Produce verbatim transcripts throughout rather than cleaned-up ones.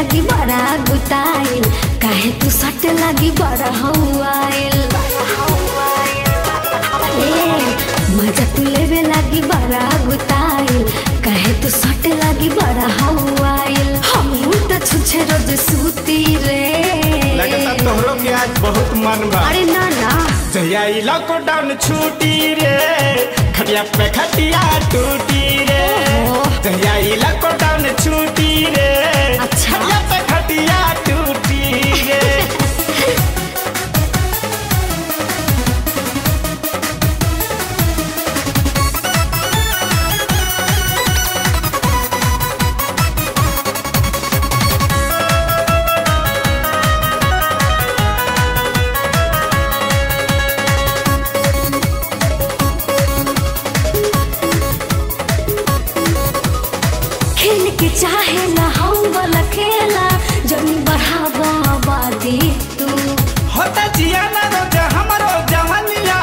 लागी बड़ा गुताइल, काहे तू सट लागी बड़ा हौआइल। मजा तू लेवे लागी बड़ा गुताइल, काहे तू सट लागी बड़ा हौआइल। हमहू त छुछे रोज सूती रे, लगता तोहरो प्याज बहुत मन बा। अरे ना ना जहिया ई लॉकडाउन छूटी रे, खटिया पे खटिया टूटी रे। जहिया ई लॉकडाउन छूटी रे, खटिया पे खटिया टूटी रे। चाहे ना हम वाला खेला जनी बढ़ावा वादी तू होता जिया ना रोज हमरो जवानिया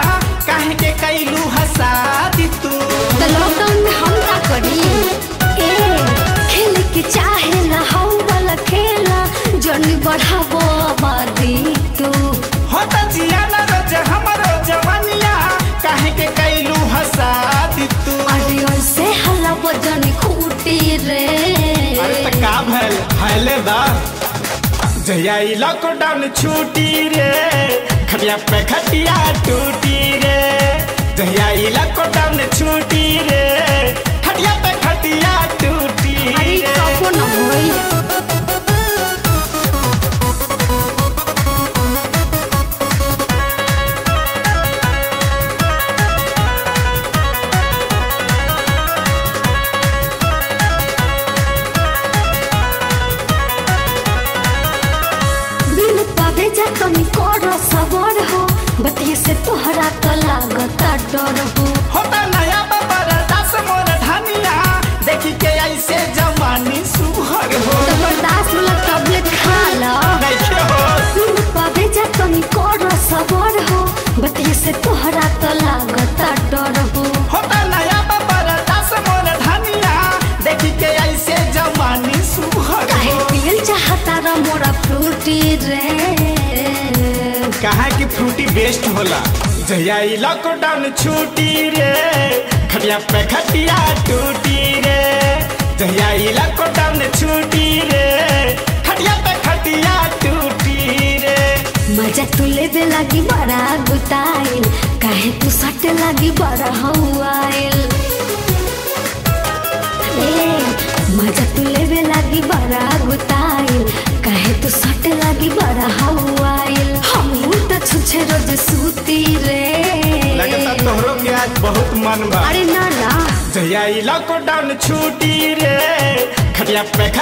काहे के कैलू हंसा दी तू। तो लॉकडाउन में हम ना करी ए खेल के, चाहे ना हम वाला खेला जनी बढ़ावा वादी तू होता जिया ना रोज हमरो जवानिया काहे के कैलू हंसा दी तू। अरे ऐसे हल्ला बजनी खूटी रे, जहिया ई लॉकडाउन छूटी रे, खटिया पे खटिया टूटी रे। जहिया ई लॉकडाउन छूटी रे, खटिया पे खटिया टूटी रे। बतिये से तोहरा तो लागता डर हो, होता नया बाबा दास मोर ढानिया देखी के ऐसे जवानी सुहर हो। तो बर्दाश्त वाला टैबलेट खा लो नहीं हो, सुन पावे जा तनी कोरो सबर हो। बतिये से तोहरा तो लागता डर हो, होता नया बाबा दास मोर ढानिया देखी के ऐसे जवानी सुहर हो। काहे दिल चाहता रे मोरा फ्रूटी रे, कहा कि फ्रूटी बेस्ट होला। जहिया ई लॉकडाउन छूटी रे, खटिया पे खटिया टूटी रे। जहिया ई लॉकडाउन छूटी रे, खटिया पे खटिया टूटी रे। मजा तू लेवे लागी बड़ा गुताइल, काहे तू सट लागी बड़ा हौआइल। मजा तू लेवे लागी बड़ा गुताइल, काहे तू सट लागी बड़ा हौआइल। छुछे रोज सूती रे, लगता तोहरो प्याज बहुत मन बा। अरे ना ना जहिया ई लॉकडाउन छूटी रे, खटिया पे